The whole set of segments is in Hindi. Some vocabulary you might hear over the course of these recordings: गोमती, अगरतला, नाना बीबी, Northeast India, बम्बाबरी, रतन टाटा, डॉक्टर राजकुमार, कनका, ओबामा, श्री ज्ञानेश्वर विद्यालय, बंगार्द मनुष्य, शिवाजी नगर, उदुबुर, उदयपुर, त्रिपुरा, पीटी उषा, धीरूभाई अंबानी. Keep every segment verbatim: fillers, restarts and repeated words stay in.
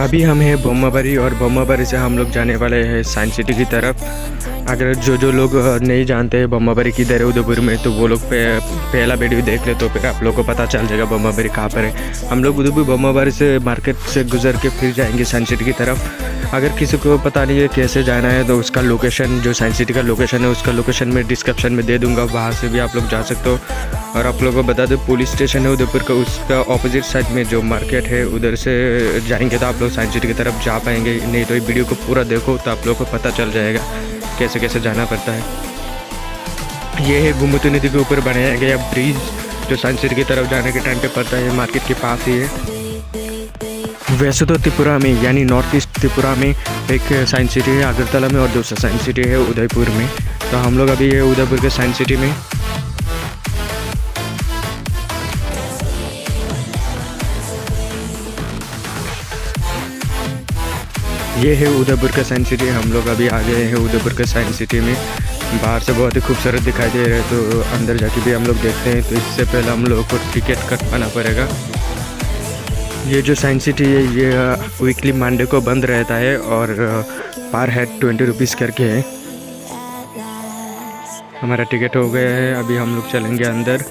अभी हम हैं बम्बाबरी और बम्बाबरी से हम लोग जाने वाले हैं साइंस सिटी की तरफ। अगर जो जो लोग नहीं जानते हैं बम्बाबरी किधर है उदुबुर में, तो वो लोग पे, पहला वीडियो देख ले तो फिर आप लोगों को पता चल जाएगा बम्बाबरी कहाँ पर है। हम लोग उदुबुर बम्बाबरी से मार्केट से गुजर के फिर जाएंगे साइंस सिटी की तरफ। अगर किसी को पता नहीं है कैसे जाना है तो उसका लोकेशन, जो साइंस सिटी का लोकेशन है उसका लोकेशन मैं डिस्क्रिप्शन में दे दूँगा, वहाँ से भी आप लोग जा सकते हो। और आप लोगों को बता दो पुलिस स्टेशन है उदयपुर का, उसका ऑपोजिट साइड में जो मार्केट है उधर से जाएंगे तो आप लोग साइंस सिटी की तरफ जा पाएंगे। नहीं तो ये वीडियो को पूरा देखो तो आप लोगों को पता चल जाएगा कैसे कैसे जाना पड़ता है। ये है गोमती नदी के ऊपर बनाया गया ब्रिज जो साइंस सिटी की तरफ जाने के टाइम पे पड़ता है, मार्केट के पास ही है। वैसे तो त्रिपुरा में यानी नॉर्थ ईस्ट त्रिपुरा में एक साइंस सिटी है अगरतला में और दूसरा साइंस सिटी है उदयपुर में। तो हम लोग अभी उदयपुर के साइंस सिटी में। ये है उदयपुर का साइंस सिटी, हम लोग अभी आ गए हैं उदयपुर के साइंस सिटी में। बाहर से बहुत ही खूबसूरत दिखाई दे रहा है तो अंदर जाके भी हम लोग देखते हैं। तो इससे पहले हम लोगों को टिकट कटवाना पड़ेगा। ये जो साइंस सिटी है ये वीकली मंडे को बंद रहता है और पर हेड ट्वेंटी रुपीज़ करके है। हमारा टिकट हो गया है, अभी हम लोग चलेंगे अंदर,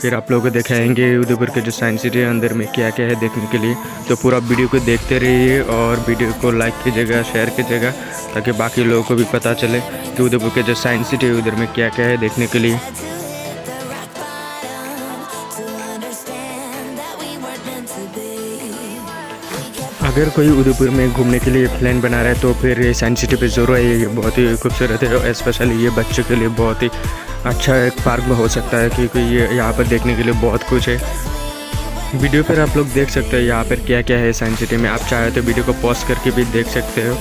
फिर आप लोगों को दिखाएंगे उदयपुर के जो साइंस सिटी है अंदर में क्या क्या है देखने के लिए। तो पूरा वीडियो को देखते रहिए और वीडियो को लाइक कीजिएगा, शेयर कीजिएगा ताकि बाकी लोगों को भी पता चले कि उदयपुर के जो साइंस सिटी है उधर में क्या क्या है देखने के लिए। अगर कोई उदयपुर में घूमने के लिए प्लान बना रहा है तो फिर साइंस सिटी पे ज़रूर आइए, बहुत ही खूबसूरत है। स्पेशली ये बच्चों के लिए बहुत ही अच्छा एक पार्क में हो सकता है क्योंकि ये यहाँ पर देखने के लिए बहुत कुछ है। वीडियो पर आप लोग देख सकते हो यहाँ पर क्या क्या है साइंस सिटी में। आप चाहे तो वीडियो को पॉज करके भी देख सकते हो।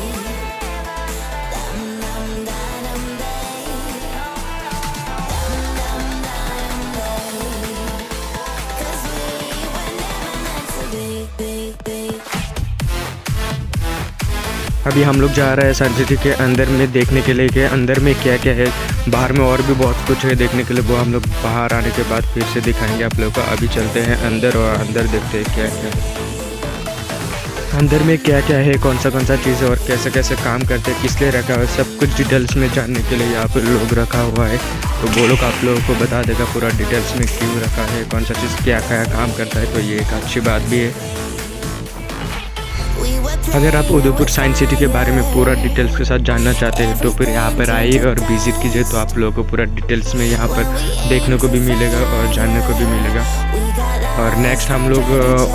अभी हम लोग जा रहे हैं साइंस सिटी के अंदर में देखने के लिए कि अंदर में क्या क्या है। बाहर में और भी बहुत कुछ है देखने के लिए, वो हम लोग बाहर आने के बाद फिर से दिखाएंगे आप लोगों को। अभी चलते हैं अंदर और अंदर देखते हैं क्या क्या है अंदर में, क्या क्या है, कौन सा कौन सा चीज़ है और कैसे कैसे काम करते हैं, किस लिए रखा हुआ है, सब कुछ डिटेल्स में जानने के लिए यहाँ पर लोग रखा हुआ है। तो वो लोग आप लोगों को बता देगा पूरा डिटेल्स में क्यों रखा है, कौन सा चीज़ क्या क्या काम करता है। तो ये एक अच्छी बात भी है। अगर आप उदयपुर साइंस सिटी के बारे में पूरा डिटेल्स के साथ जानना चाहते हैं तो फिर यहाँ पर आइए और विजिट कीजिए, तो आप लोगों को पूरा डिटेल्स में यहाँ पर देखने को भी मिलेगा और जानने को भी मिलेगा। और नेक्स्ट हम लोग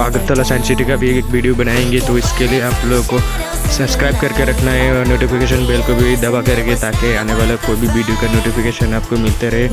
अगरतला साइंस सिटी का भी एक वीडियो बनाएंगे, तो इसके लिए आप लोगों को सब्सक्राइब करके रखना है और नोटिफिकेशन बेल को भी दबा के रखिए ताकि आने वाला कोई भी वीडियो का नोटिफिकेशन आपको मिलते रहे।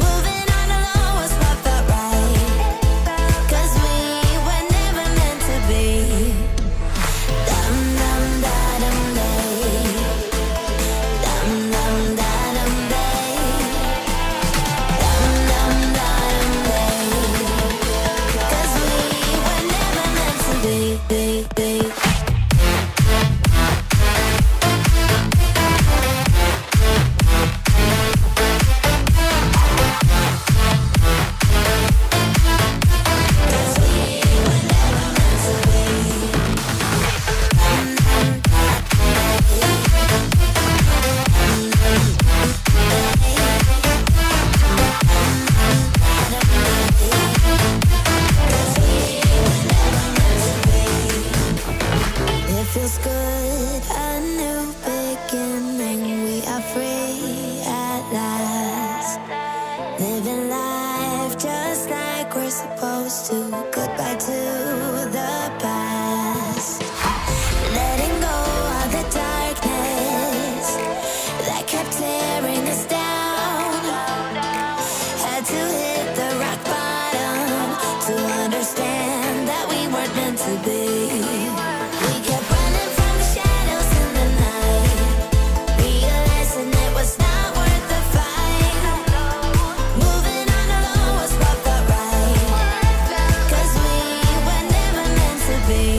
Baby.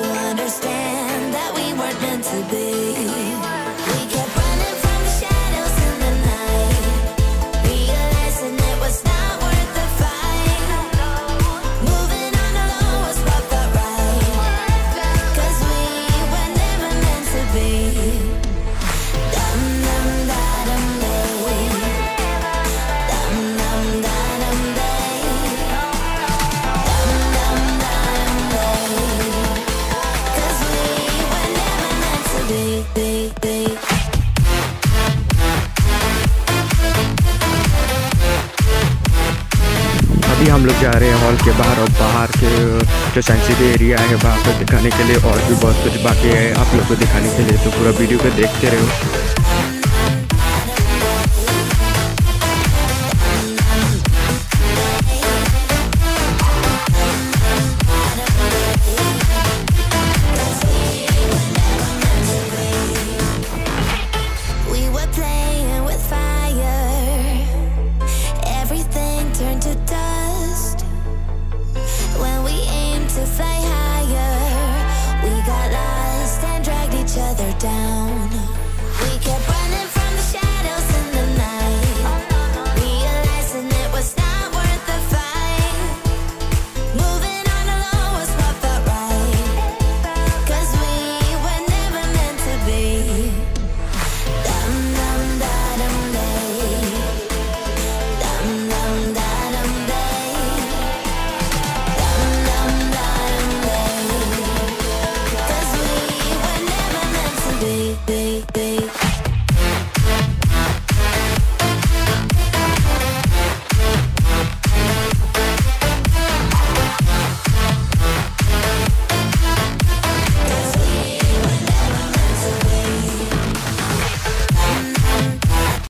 Understand that we weren't meant to be. हम लोग जा रहे हैं हॉल के बाहर और बाहर के जो सेंसिटिव एरिया है वहाँ पर दिखाने के लिए, और भी बहुत कुछ बाकी है आप लोग को दिखाने के लिए। तो पूरा वीडियो को देखते रहो।